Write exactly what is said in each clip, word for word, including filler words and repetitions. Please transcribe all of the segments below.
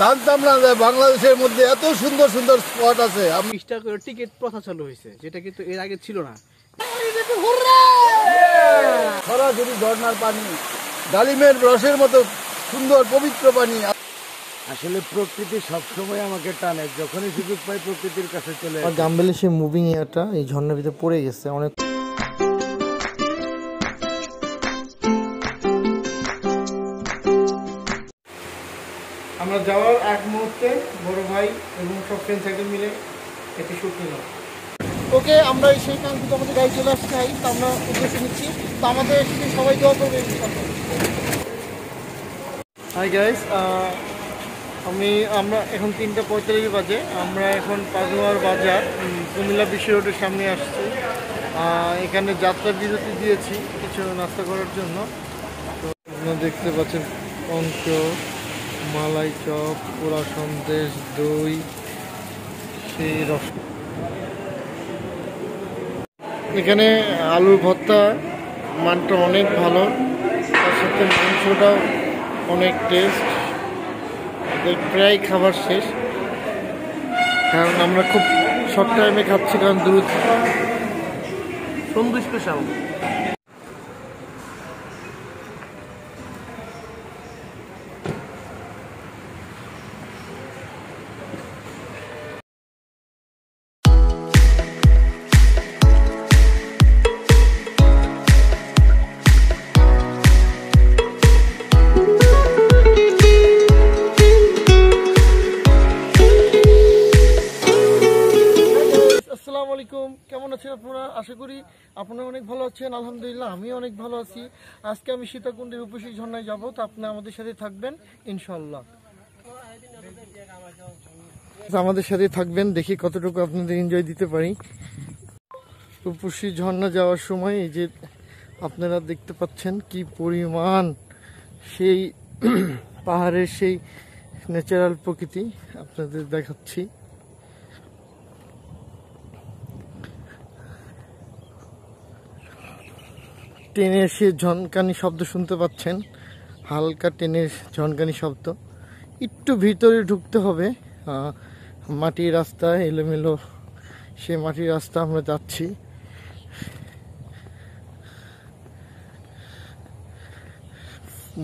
জানতাম না যে বাংলাদেশের মধ্যে এত সুন্দর সুন্দর স্পট আছে। আমি ইনস্টা করে টিকিট প্রথা চালু হয়েছে, যেটা কিন্তু এর আগে ছিল না। সরাসরি ঝর্ণার পানি, ডালিমের রসের মতো সুন্দর পবিত্র পানি। আসলে প্রকৃতি সবসময় আমাকে টানে, যখনই সুযোগ পাই প্রকৃতির কাছে চলে। আর গাম্বেলে সেই মুভিং এয়ারটা এই ঝর্ণার ভিতরে পড়ে গেছে অনেক। আমরা যাওয়ার এক মুহূর্তে বড় ভাই এবং সব ফ্রেন্ড সাইকেল মিলে একটি শ্যুট নিলাম। ওকে, আমরা সেই কারণে কিন্তু আমাদের গাড়ি চলে আসতে চাই, তো আমরা উদ্দেশ্য নিচ্ছি। তো আমাদের সবাই দোয়া করবে। হাই গাইস, আমি আমরা এখন তিনটা পঁয়তাল্লিশ বাজে, আমরা এখন পাগলার বাজার কুমিল্লা বিশ্ব রোডের সামনে আসছি। এখানে যাত্রা বিরতি দিয়েছি কিছু নাস্তা করার জন্য। তো আপনারা দেখতে পাচ্ছেন অংশ মালাই চপ, পোড়া সন্দেশ, দই, সেই রস। এখানে আলুর ভর্তা মানটা অনেক ভালো, তার সাথে মাংসটাও অনেক টেস্ট। প্রায় খাবার শেষ, কারণ আমরা খুব শর্ট টাইমে খাচ্ছি, কারণ দূর সন্দেশ স্পেশাল। কেমন আছেন আপনারা? আশা করি আপনারা অনেক ভালো আছেন। আলহামদুলিল্লাহ, আমি অনেক ভালো আছি। আজকে আমি সীতাকুণ্ডের রূপসী ঝর্ণায় যাব, তো আপনারা আমাদের সাথে থাকবেন ইনশাআল্লাহ। আমাদের সাথে থাকবেন, দেখি কতটুকু আপনাদের এনজয় দিতে পারি। রূপসী ঝর্ণা যাওয়ার সময় এই যে আপনারা দেখতে পাচ্ছেন কি পরিমাণ সেই পাহাড়ের সেই ন্যাচারাল প্রকৃতি আপনাদের দেখাচ্ছি। ট্রেনের সে ঝনকানি শব্দ শুনতে পাচ্ছেন, হালকা ট্রেনের ঝনকানি শব্দ। একটু ভিতরে ঢুকতে হবে, মাটির রাস্তা এলোমেলো, সে মাটির রাস্তা আমরা যাচ্ছি।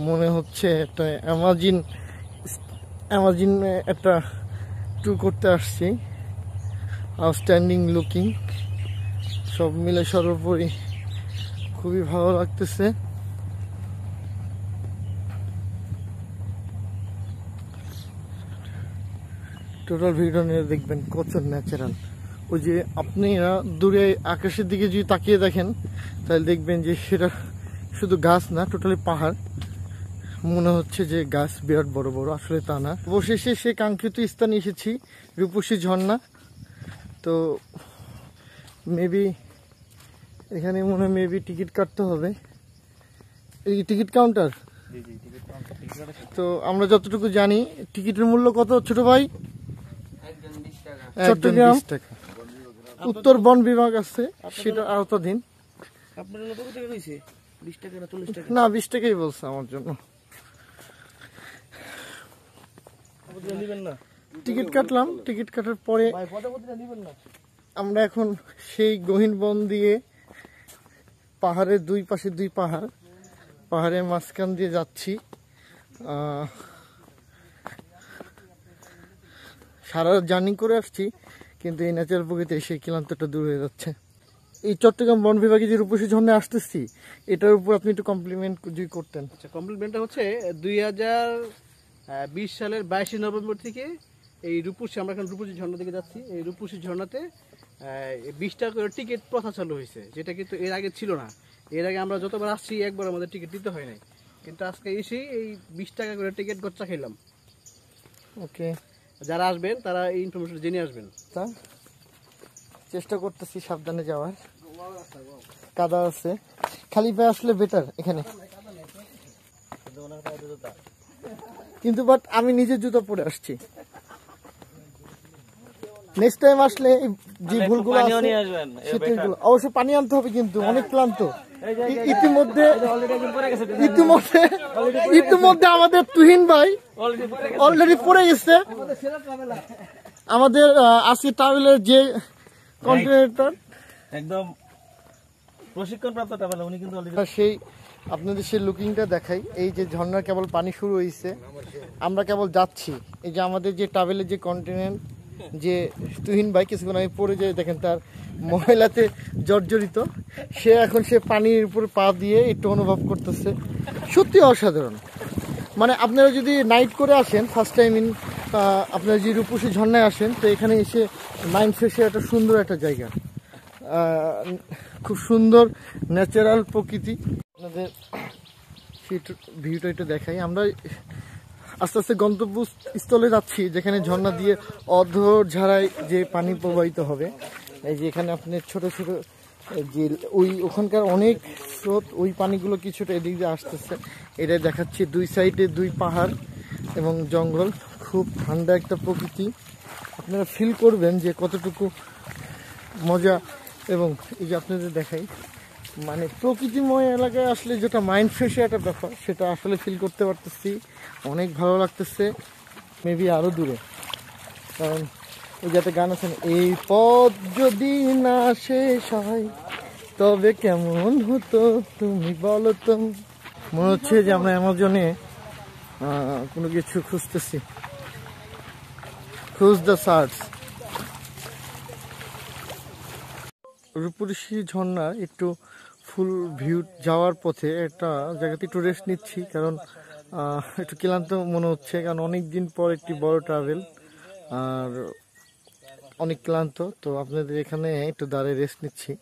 মনে হচ্ছে একটা অ্যামাজিন অ্যামাজিন একটা ট্যুর করতে আসছি। আউটস্ট্যান্ডিং লুকিং, সব মিলে সর্বোপরি খুবই ভালো লাগতেছে। টোটাল ভিডিও নিয়ে দেখবেন কত ন্যাচারাল। ওই যে আপনারা দূরে আকাশের দিকে যদি তাকিয়ে দেখেন তাহলে দেখবেন যে সেটা শুধু গাছ না, টোটালি পাহাড়। মনে হচ্ছে যে গাছ বিরাট বড় বড়, আসলে তা না। অবশেষে সে কাঙ্ক্ষিত স্থানে এসেছি, রূপসী ঝর্ণা। তো মেবি এখানে মনে হয় মেবি টিকিট কাটতে হবে, এই টিকিট কাউন্টার। তো আমরা যতটুকু জানি টিকিটের মূল্য কত ছোট ভাই? চট্টগ্রাম উত্তর বন বিভাগ আছে, সেটা আওতাধীন। না, বিশ টাকাই বলছে আমার জন্য। টিকিট কাটলাম, টিকিট কাটার পরে আমরা এখন সেই গহীন বন দিয়ে পাহাড়ের দুই পাশে দুই পাহাড়, পাহাড়ের মাঝখান দিয়ে যাচ্ছি। সারা জার্নি করে আসছি, কিন্তু এই ন্যাচারাল প্রকৃতি সেই ক্লান্তটা দূর হয়ে যাচ্ছে। এই চট্টগ্রাম বন বিভাগে যে রূপসী ঝর্ণায় আসতেছি, এটার উপর আপনি একটু কমপ্লিমেন্ট যদি করতেন। আচ্ছা, কমপ্লিমেন্টটা হচ্ছে দুই হাজার বিশ সালের বাইশে নভেম্বর থেকে এই রূপসী, আমরা এখন রূপসী ঝর্ণা থেকে যাচ্ছি। এই রূপসী ঝর্ণাতে বিশ টাকা করে টিকিট প্রথা চালু হয়েছে, যেটা কিন্তু এর আগে ছিল না। এর আগে আমরা যতবার আসছি একবার আমাদের টিকিট দিতে হয় নাই, কিন্তু আজকে এসেই এই বিশ টাকা করে টিকিট গচ্চা খেলাম। ওকে, যারা আসবেন তারা এই ইনফরমেশন জেনে আসবেন। তা চেষ্টা করতেছি সাবধানে যাওয়ার, কাদা আছে, খালি পায়ে আসলে বেটার এখানে। কিন্তু বাট আমি নিজের জুতো পরে আসছি। नेक्स्ट टाइम আসলে যে ভুলগুলো আছে পানিও নিয়ে আসবেন সেগুলো অবশ্য পানি আনতে হবে কিন্তু অনেক ক্লান্ত ইতিমধ্যে অলরেডি পড়ে গেছে ইতিমধ্যে ইতিমধ্যে আমাদের তুহিন ভাই অলরেডি পড়ে গেছে আমাদের আশি ট্রাভেলের যে কন্ট্রাক্টর একদম প্রশিক্ষণপ্রাপ্ত ট্রাভেলার উনি কিন্তু অলরেডি সেই আপনাদের সেই লুকিংটা দেখাই এই যে ঝর্ণার কেবল পানি শুরু হইছে আমরা কেবল যাচ্ছি এই যে আমাদের যে ট্রাভেলের যে কন্টিনেন্ট যে তুহিন ভাই কিছুক্ষণ আমি পড়ে যাই দেখেন তার মহিলাতে জর্জরিত সে এখন সে পানির উপর পা দিয়ে একটু অনুভব করতেছে সত্যি অসাধারণ মানে আপনারা যদি নাইট করে আসেন ফার্স্ট টাইম ইন আপনারা যদি রূপসী ঝর্ণায় আসেন তো এখানে এসে মাইন্ড ফ্রেশের একটা সুন্দর একটা জায়গা খুব সুন্দর ন্যাচারাল প্রকৃতি আপনাদের সেই ভিউটা একটু দেখাই আমরা আস্তে আস্তে গন্তব্যস্থলে যাচ্ছি যেখানে ঝর্ণা দিয়ে অঝরায় যে পানি প্রবাহিত হবে এই যে এখানে আপনি ছোট ছোট যে ওই ওখানকার অনেক স্রোত ওই পানিগুলো কিছুটা এদিক দিয়ে আসতেছে এটাই দেখাচ্ছি দুই সাইডে দুই পাহাড় এবং জঙ্গল খুব ঠান্ডা একটা প্রকৃতি আপনারা ফিল করবেন যে কতটুকু মজা এবং এই যে আপনাদের দেখাই মানে প্রকৃতিময় এলাকায় আসলে যেটা মাইন্ড ফ্রেশের একটা ব্যাপার সেটা আসলে ফিল করতে পারতেছি অনেক ভালো লাগতেছে মেবি আরও দূরে কারণ ওই যাতে গান আছেন এই পথ যদি না শেষ হয় তবে কেমন হতো তুমি বলো তো মনে হচ্ছে যে আমরা অ্যামাজনে কোনো কিছু খুঁজতেছি খুঁজ দ্য সার্চ রূপসী ঝর্ণার একটু ফুল ভিউ যাওয়ার পথে একটা জায়গাতে একটু রেস্ট নিচ্ছি কারণ একটু ক্লান্ত মনে হচ্ছে কারণ অনেক দিন পর একটি বড় ট্রাভেল আর অনেক ক্লান্ত তো আপনাদের এখানে একটু দাঁড়িয়ে রেস্ট নিচ্ছি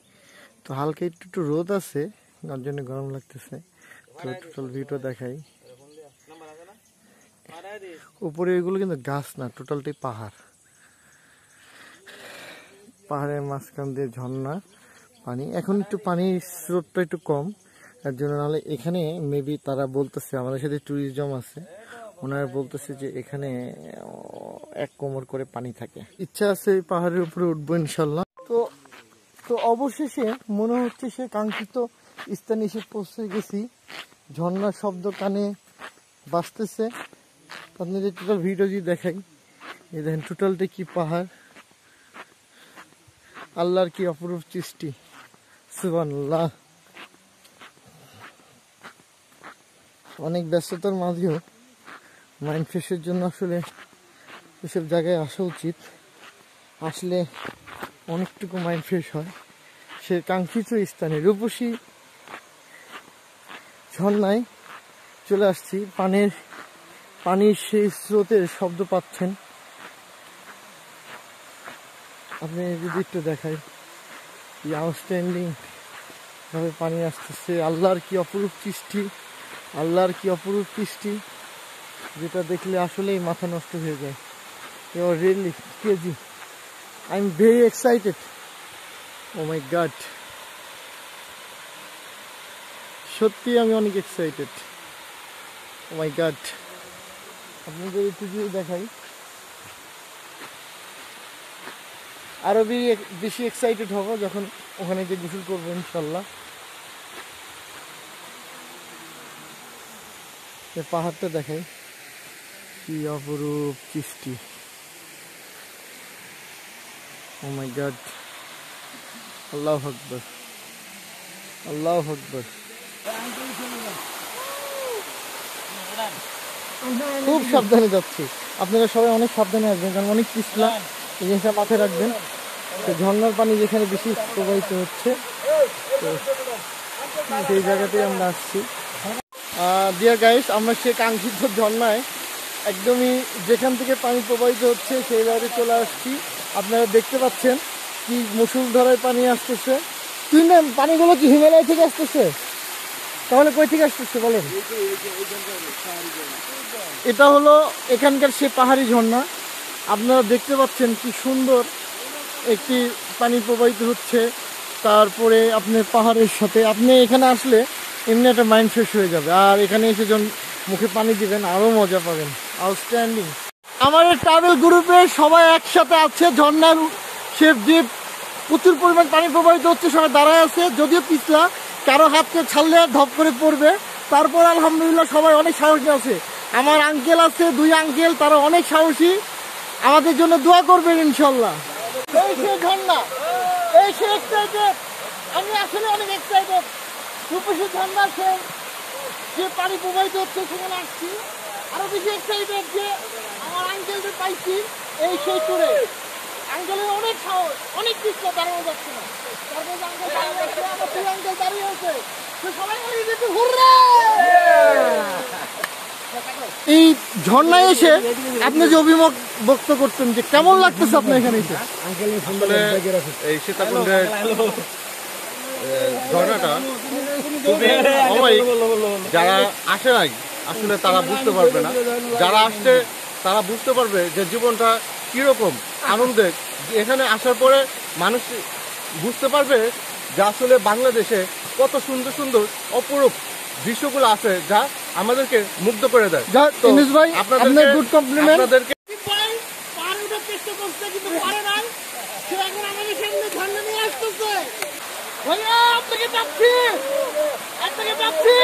তো হালকা একটু একটু রোদ আছে যার জন্য গরম লাগতেছে তো টোটাল ভিউটা দেখাই উপরে এগুলো কিন্তু গাছ না টোটালটাই পাহাড় পাহাড়ের মাঝখান দিয়ে ঝর্ণা পানি এখন একটু পানির স্রোতটা একটু কম তার জন্য নাহলে এখানে মেবি তারা বলতেছে আমাদের সাথে ট্যুরিজম আছে ওনারা বলতেছে যে এখানে এক কোমর করে পানি থাকে ইচ্ছা আছে এই পাহাড়ের উপরে উঠবো ইনশাল্লাহ তো তো অবশেষে মনে হচ্ছে সে কাঙ্ক্ষিত স্থানে এসে পৌঁছে গেছি ঝর্ণার শব্দ কানে বাজতেছে আপনাদের টোটাল ভিডিও যদি দেখাই এই দেখেন টোটালটা কি পাহাড় আল্লাহর কি অপরূপ সৃষ্টি সুবহানাল্লাহ অনেক ব্যস্ততার মাঝেও মাইন্ড ফ্রেশের জন্য আসলে এসব জায়গায় আসা উচিত আসলে অনেকটুকু মাইন্ড ফ্রেশ হয় সে কাঙ্ক্ষিত স্থানে রূপসী ঝর্ণায় চলে আসছি পানির পানির সেই স্রোতের শব্দ পাচ্ছেন আপনি যদি একটু দেখাই কি আউটস্ট্যান্ডিং ভাবে পানি আসতেছে আল্লাহর কি অপরূপ সৃষ্টি আল্লাহর কি অপরূপ সৃষ্টি যেটা দেখলে আসলেই মাথা নষ্ট হয়ে যায় you really crazy I am very excited oh my god সত্যি আমি অনেক এক্সাইটেড ও মাই গড আপনাদের একটু যদি দেখাই আরো বেশি এক্সাইটেড হব যখন ওখানে গিয়ে গোসল করব ইনশাআল্লাহ এই পাহাড়টা দেখাই কি অপরূপ সৃষ্টি ও মাই গড আল্লাহু আকবার আল্লাহু আকবার খুব সাবধানে যাচ্ছি আপনারা সবাই অনেক সাবধানে আসবেন কারণ অনেক পিছলা এই জিনিসটা মাথায় রাখবেন তো ঝর্ণার পানি যেখানে বেশি প্রবাহিত হচ্ছে সেই জায়গাতেই আমরা আসছি ডিয়ার গাইস আমরা সে কাঙ্ক্ষিত ঝর্ণায় একদমই যেখান থেকে পানি প্রবাহিত হচ্ছে সেই জায়গায় চলে আসছি আপনারা দেখতে পাচ্ছেন কি মুষলধারায় পানি আসতেছে তুই না পানিগুলো কি হিমালয় থেকে আসতেছে তাহলে কই থেকে আসতেছে বলেন এটা হলো এখানকার সে পাহাড়ি ঝর্ণা আপনারা দেখতে পাচ্ছেন কি সুন্দর একটি পানি প্রবাহিত হচ্ছে তারপরে আপনি পাহাড়ের সাথে আপনি এখানে আসলে এমনি একটা মাইন্ড ফ্রেশ হয়ে যাবে আর এখানে এসে যখন মুখে পানি দিবেন আরও মজা পাবেন আউটস্ট্যান্ডিং हमारे ट्रैवल ग्रुप में सबाई एक साथ आछे झर्णार शेप द्वीप प्रचुर परिमाण पानी प्रवाहित होच्छे सबाई दाड़ाय़ आछे जदिओ पिछला कारो हाथे छाड़ले धप करे पड़बे तारपर आलহামদুলিল্লাহ सबाई अनेक साहसी आछे आमार आंकेल आछे दुई आंकेल तारा अनेक साहसी आमादेर जोन्नो दुआ करबेन इनशाআল্লাহ এই যে ঝর্ণা এই যে এক্সাইটেড আমি আসলে অনেক এক্সাইটেড সুপুষি ঝর্ণা সে যে পানি প্রবাহিত হচ্ছে সেখানে আসছি আরো বেশি এক্সাইটেড যে আমার আঙ্কেলকে পাইছি এই সেই টুরে আঙ্কেলের অনেক সাহস অনেক চেষ্টা দাঁড়ানো যাচ্ছে না তারপর আঙ্কেল দাঁড়িয়ে আছে আমার দুই আঙ্কেল দাঁড়িয়ে আছে তো সবাই মিলে একটু হুররা এই ঝর্ণায় এসে আপনি যে অভিমত ব্যক্ত করতেন যে কেমন লাগতেছে আপনি এখানে এসে আঙ্কেলের সম্বন্ধে এই সীতাকুণ্ডের ঝর্ণাটা খুবই অবাক যারা আসে নাই আসলে তারা বুঝতে পারবে না যারা আসছে তারা বুঝতে পারবে যে জীবনটা কি রকম আনন্দের এখানে আসার পরে মানুষ বুঝতে পারবে যে আসলে বাংলাদেশে কত সুন্দর সুন্দর অপরূপ দৃশ্যগুলো আছে যা আমাদেরকে মুগ্ধ করে দেয় ইনুস ভাই আপনাদের গুড কমপ্লিমেন্ট আপনাদেরকে ভাই পারে উঠে চেষ্টা করতে কিন্তু পারে না সে এখন আমাদের সামনে ঝর্ণা নিয়ে আসছে ভাইয়া আপনাকে পাচ্ছি আপনাকে পাচ্ছি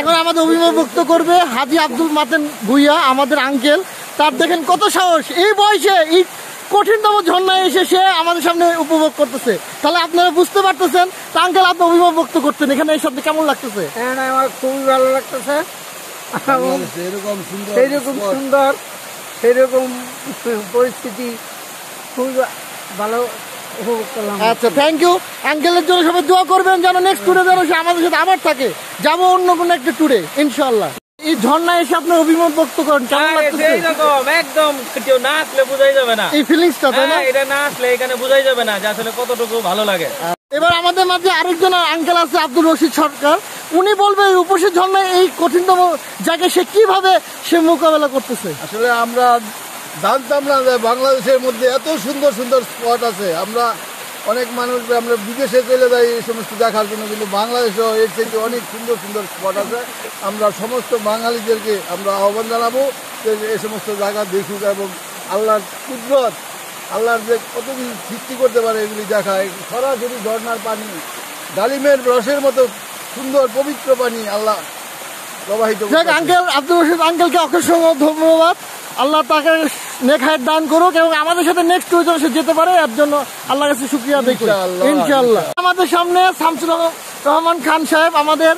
এখন আমাদের অভিমত ব্যক্ত করবে হাজী আব্দুল মাতেন ভুইয়া আমাদের আঙ্কেল তার দেখেন কত সাহস এই বয়সে এই কঠিনতম ঝর্ণায় এসে সে আমাদের সামনে উপভোগ করতেছে তাহলে আপনারা বুঝতে পারতেছেন তা আঙ্কেল আপনি অভিমত ব্যক্ত করতেন এখানে এই শব্দ কেমন লাগতেছে হ্যাঁ আমার খুবই ভালো লাগতেছে এরকম সুন্দর এরকম সুন্দর এরকম পরিস্থিতি খুবই ভালো আচ্ছা থ্যাংক ইউ আঙ্কেলের জন্য সবাই দোয়া করবেন যেন নেক্সট ট্যুরে যেন সে আমাদের সাথে আবার থাকে যাবো অন্য কোনো একটা ট্যুরে ইনশাআল্লাহ এই ঝর্ণা এসে আপনার অভিমত ব্যক্ত করেন কেমন লাগছে একদম কেউ না আসলে বোঝাই যাবে না এই ফিলিংসটা তাই না এটা না আসলে এখানে বোঝাই যাবে না যে আসলে কতটুকু ভালো লাগে এবার আমাদের মাঝে আরেকজন আঙ্কেল আছে আব্দুল রশিদ সরকার উনি বলবে উপসী ঝর্ণায় এই কঠিনতম জায়গায় সে কিভাবে সে মোকাবেলা করতেছে আসলে আমরা জানতাম না যে বাংলাদেশের মধ্যে এত সুন্দর সুন্দর স্পট আছে আমরা অনেক মানুষ আমরা বিদেশে চলে যাই এই সমস্ত দেখার জন্য কিন্তু বাংলাদেশেও এর থেকে অনেক সুন্দর সুন্দর স্পট আছে আমরা সমস্ত বাঙালিদেরকে আমরা আহ্বান জানাবো যে এই সমস্ত জায়গা দেখুক এবং আল্লাহর কুদরত আল্লাহর যে কত কিছু সৃষ্টি করতে পারে এগুলি দেখা সরাসরি ঝর্ণার পানি ডালিমের রসের মতো সুন্দর পবিত্র পানি আল্লাহ প্রবাহিত আঙ্কেল আব্দুল রশিদ আঙ্কেলকে অসংখ্য ধন্যবাদ আল্লাহ তাকে নেক হায়াত দান করুক এবং আমাদের সাথে নেক্সট ট্যুরে যেন সে যেতে পারে এর জন্য আল্লাহর কাছে শুকরিয়া আদায় করি ইনশাআল্লাহ আমাদের সামনে শামসুর রহমান খান সাহেব আমাদের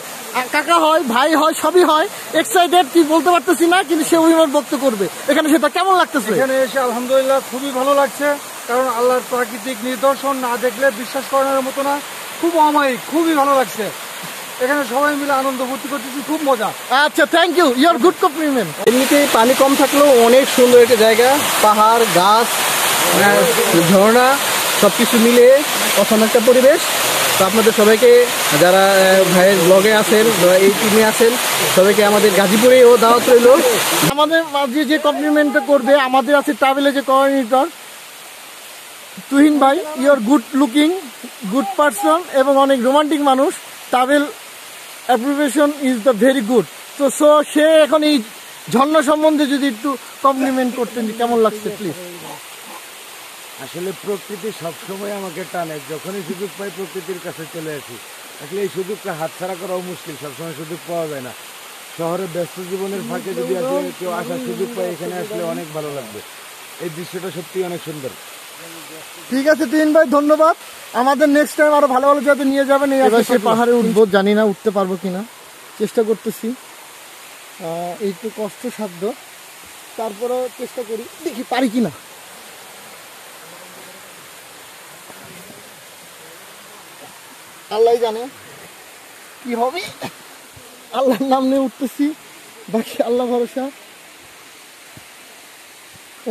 কাকা হয় ভাই হয় সবই হয় এক্সাইটেড কি বলতে পারতেছি না কিন্তু সে অভিমত ব্যক্ত করবে এখানে সেটা কেমন লাগতেছে এখানে এসে আলহামদুলিল্লাহ খুবই ভালো লাগছে কারণ আল্লাহর প্রাকৃতিক নিদর্শন না দেখলে বিশ্বাস করার মতো না খুব অমায়িক খুবই ভালো লাগছে এখানে সবাই মিলে আনন্দ ভর্তি করতেছি খুব মজা আচ্ছা thank you your good compliment এমনিতেই পানি কম থাকলেও অনেক সুন্দর একটা জায়গা পাহাড় গাছ ঝর্ণা সব কিছু মিলে অসাধারণ একটা পরিবেশ তো আপনাদের সবাইকে যারা ভাইয়ের ব্লগে আছেন এই টিমে আছেন সবাইকে আমাদের গাজীপুরেও দাওয়াত রইল আমাদের মাঝে যে কমপ্লিমেন্টটা করবে আমাদের আছে ট্রাভেলের যে কোঅর্ডিনেটর তুহিন ভাই your good looking good person এবং অনেক রোমান্টিক মানুষ travel approbation is the very good তো সো সে এখন এই ঝর্ণা সম্বন্ধে যদি একটু কমপ্লিমেন্ট করতেন কেমন লাগছে প্লিজ আসলে প্রকৃতি সবসময় আমাকে টানে যখনই সুযোগ পাই প্রকৃতির কাছে চলে আসি আসলে এই সুযোগটা হাতছাড়া করাও মুশকিল সবসময় সুযোগ পাওয়া যায় না শহরে ব্যস্ত জীবনের ফাঁকে যদি আসলে কেউ আসার সুযোগ পায় এখানে আসলে অনেক ভালো লাগবে এই দৃশ্যটা সত্যিই অনেক সুন্দর ঠিক আছে তিন ভাই ধন্যবাদ আমাদের নেক্সট টাইম আরো ভালো ভালো জায়গাতে নিয়ে যাবেন এবার সে পাহাড়ে উঠবো জানি না উঠতে পারবো কিনা চেষ্টা করতেছি একটু কষ্টসাধ্য তারপরেও চেষ্টা করি দেখি পারি কিনা আল্লাহ জানে কি হবে আল্লাহর নাম নিয়ে উঠতেছি বাকি আল্লাহ ভরসা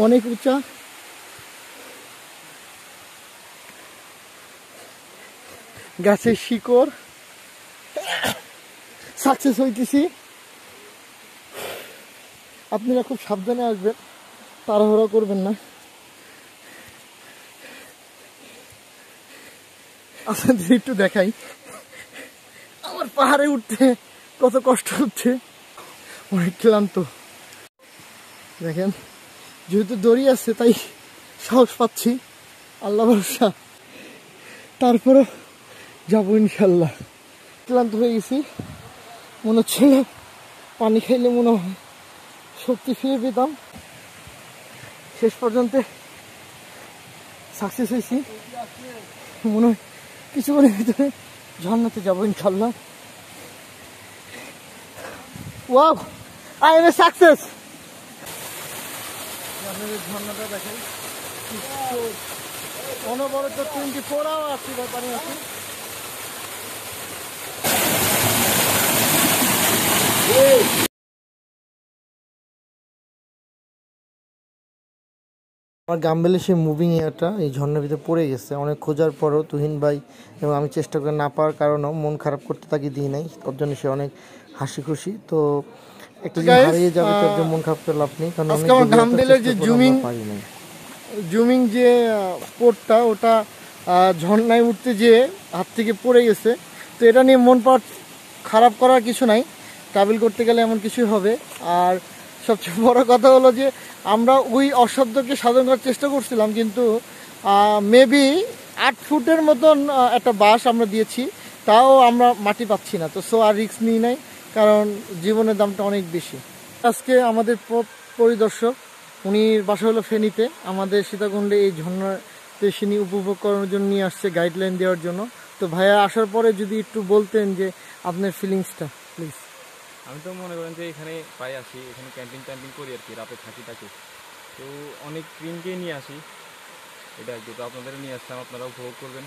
অনেক উঁচা গাছের শিকড় সাকসেস হইতেছি আপনারা খুব সাবধানে আসবেন তাড়াহুড়া করবেন না আপনাদের একটু দেখাই আমার পাহাড়ে উঠতে কত কষ্ট হচ্ছে অনেক ক্লান্ত। দেখেন যেহেতু দড়ি আছে তাই সাহস পাচ্ছি, আল্লাহ ভরসা, তারপরে যাবো ইনশাল্লাহ। ক্লান্ত হয়ে গেছি, মনে হচ্ছিল পানি খাইলে মনে হয় শক্তি ফিরে পেতাম। শেষ পর্যন্ত সাকসেস হয়েছি, মনে হয় কিছুক্ষণের ভিতরে ঝর্ণাতে যাবো ইনশাল্লাহ। Wow, I am a success. ঝর্ণাটা দেখেন অনবরত টোয়েন্টি ফোর আওয়ার আসছি পানি আসছি। আমার গাম্বেলে সেই মুভিং এয়ারটা এই ঝর্ণার ভিতরে পড়ে গেছে। অনেক খোঁজার পরও তুহিন ভাই এবং আমি চেষ্টা করে না পাওয়ার কারণেও মন খারাপ করতে তাকে দিই নাই, ওর জন্য সে অনেক হাসি খুশি। তো একটা জিনিস হারিয়ে যাবে তার জন্য মন খারাপ করে লাভ নেই, কারণ আমার গাম্বেলের যে জুমিং জুমিং যে পোর্টটা ওটা ঝর্ণায় উঠতে যেয়ে হাত থেকে পড়ে গেছে। তো এটা নিয়ে মন পাট খারাপ করার কিছু নাই, ট্রাভেল করতে গেলে এমন কিছুই হবে। আর সবচেয়ে বড় কথা হলো যে আমরা ওই অসাধ্যকে সাধন করার চেষ্টা করছিলাম, কিন্তু মেবি আট ফুটের মতন একটা বাঁশ আমরা দিয়েছি, তাও আমরা মাটি পাচ্ছি না। তো সো আর রিস্ক নিই নাই, কারণ জীবনের দামটা অনেক বেশি। আজকে আমাদের পরিদর্শক উনি বাসা হলো ফেনীতে, আমাদের সীতাকুণ্ডে এই ঝর্ণাতে সিনি উপভোগ করানোর জন্য নিয়ে আসছে গাইডলাইন দেওয়ার জন্য। তো ভাইয়া আসার পরে যদি একটু বলতেন যে আপনার ফিলিংসটা প্লিজ। আমি তো মনে করেন যে এখানে প্রায় আসি, এখানে ক্যাম্পিং ট্যাম্পিং করি আর কি, রাতে থাকি থাকি তো অনেক ক্রিমকেই নিয়ে আসি, এটা আর কি। তো আপনাদের নিয়ে আসলাম, আপনারা উপভোগ করবেন।